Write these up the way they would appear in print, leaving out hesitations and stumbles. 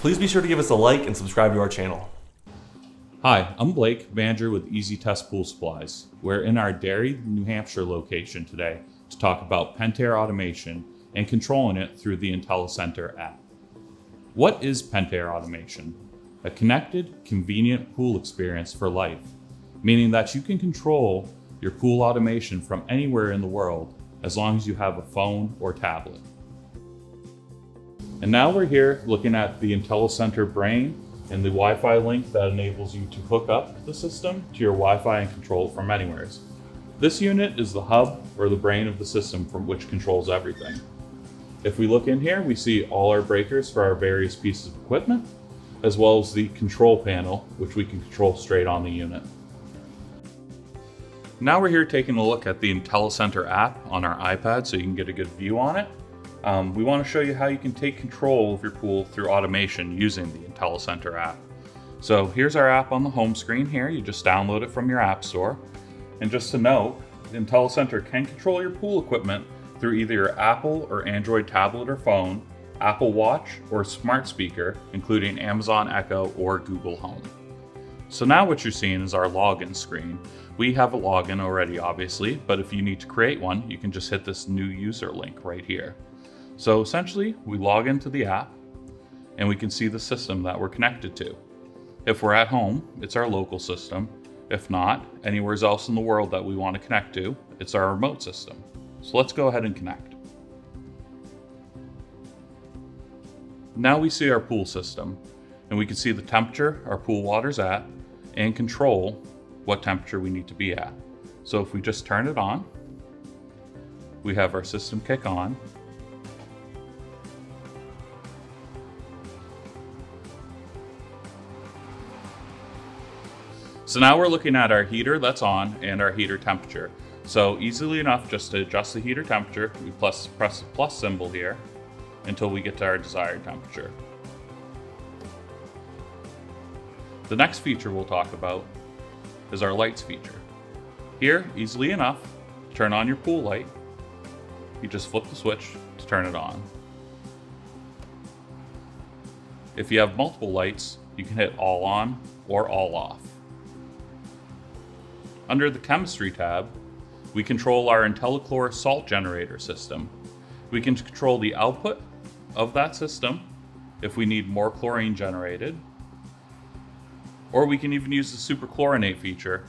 Please be sure to give us a like and subscribe to our channel. Hi, I'm Blake, manager with Easy Test Pool Supplies. We're in our Derry, New Hampshire location today to talk about Pentair automation and controlling it through the IntelliCenter app. What is Pentair automation? A connected, convenient pool experience for life, meaning that you can control your pool automation from anywhere in the world as long as you have a phone or tablet. And now we're here looking at the IntelliCenter brain and the Wi-Fi link that enables you to hook up the system to your Wi-Fi and control it from anywhere. This unit is the hub or the brain of the system from which controls everything. If we look in here, we see all our breakers for our various pieces of equipment, as well as the control panel, which we can control straight on the unit. Now we're here taking a look at the IntelliCenter app on our iPad so you can get a good view on it. We want to show you how you can take control of your pool through automation using the IntelliCenter app. So here's our app on the home screen here. You just download it from your app store. And just to note, IntelliCenter can control your pool equipment through either your Apple or Android tablet or phone, Apple Watch, or smart speaker, including Amazon Echo or Google Home. So now what you're seeing is our login screen. We have a login already, obviously, but if you need to create one, you can just hit this new user link right here. So essentially, we log into the app and we can see the system that we're connected to. If we're at home, it's our local system. If not, anywhere else in the world that we want to connect to, it's our remote system. So let's go ahead and connect. Now we see our pool system and we can see the temperature our pool water's at, and control what temperature we need to be at. So if we just turn it on, we have our system kick on. So now we're looking at our heater that's on and our heater temperature. So easily enough, just to adjust the heater temperature, we press the plus symbol here until we get to our desired temperature. The next feature we'll talk about is our lights feature. Here, easily enough, turn on your pool light. You just flip the switch to turn it on. If you have multiple lights, you can hit all on or all off. Under the chemistry tab, we control our IntelliChlor salt generator system. We can control the output of that system if we need more chlorine generated, or we can even use the superchlorinate feature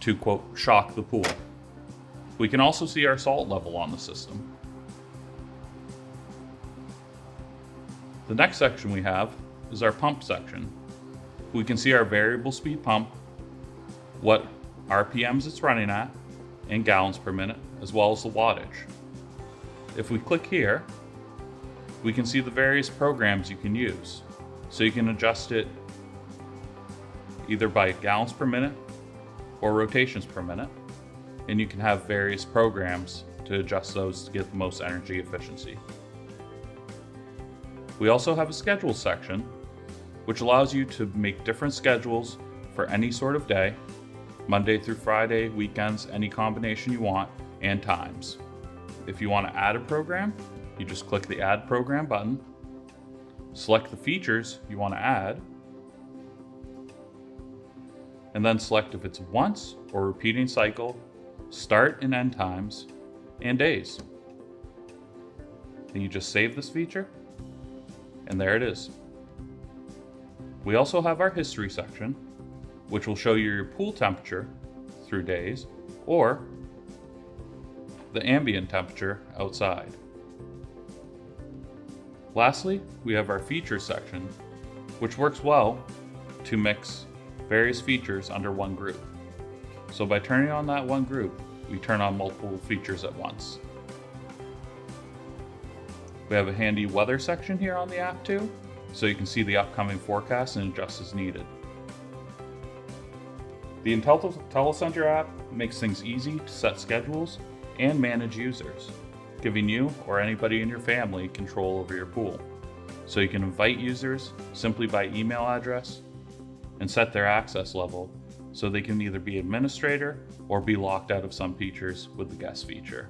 to, quote, shock the pool. We can also see our salt level on the system. The next section we have is our pump section. We can see our variable speed pump, what RPMs it's running at, and gallons per minute, as well as the wattage. If we click here, we can see the various programs you can use. So you can adjust it either by gallons per minute or rotations per minute, and you can have various programs to adjust those to get the most energy efficiency. We also have a schedule section, which allows you to make different schedules for any sort of day, Monday through Friday, weekends, any combination you want, and times. If you want to add a program, you just click the Add Program button, select the features you want to add, and then select if it's once or repeating cycle, start and end times, and days. And you just save this feature, and there it is. We also have our history section, which will show you your pool temperature through days or the ambient temperature outside. Lastly, we have our features section, which works well to mix various features under one group. So by turning on that one group, we turn on multiple features at once. We have a handy weather section here on the app too, so you can see the upcoming forecast and adjust as needed. The IntelliCenter app makes things easy to set schedules and manage users, giving you or anybody in your family control over your pool. So you can invite users simply by email address and set their access level so they can either be administrator or be locked out of some features with the guest feature.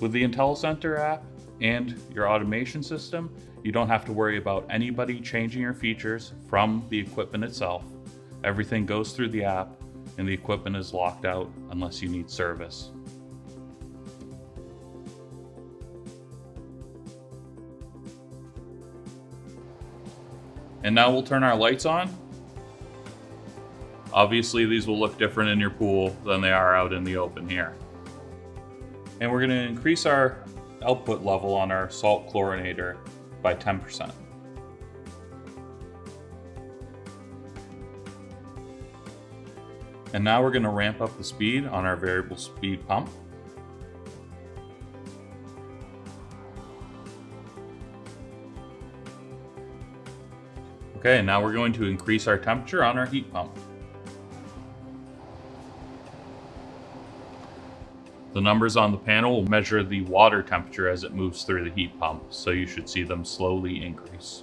With the IntelliCenter app, and your automation system, you don't have to worry about anybody changing your features from the equipment itself. Everything goes through the app and the equipment is locked out unless you need service. And now we'll turn our lights on. Obviously, these will look different in your pool than they are out in the open here. And we're going to increase our output level on our salt chlorinator by 10%. And now we're going to ramp up the speed on our variable speed pump. Okay, now we're going to increase our temperature on our heat pump. The numbers on the panel will measure the water temperature as it moves through the heat pump, so you should see them slowly increase.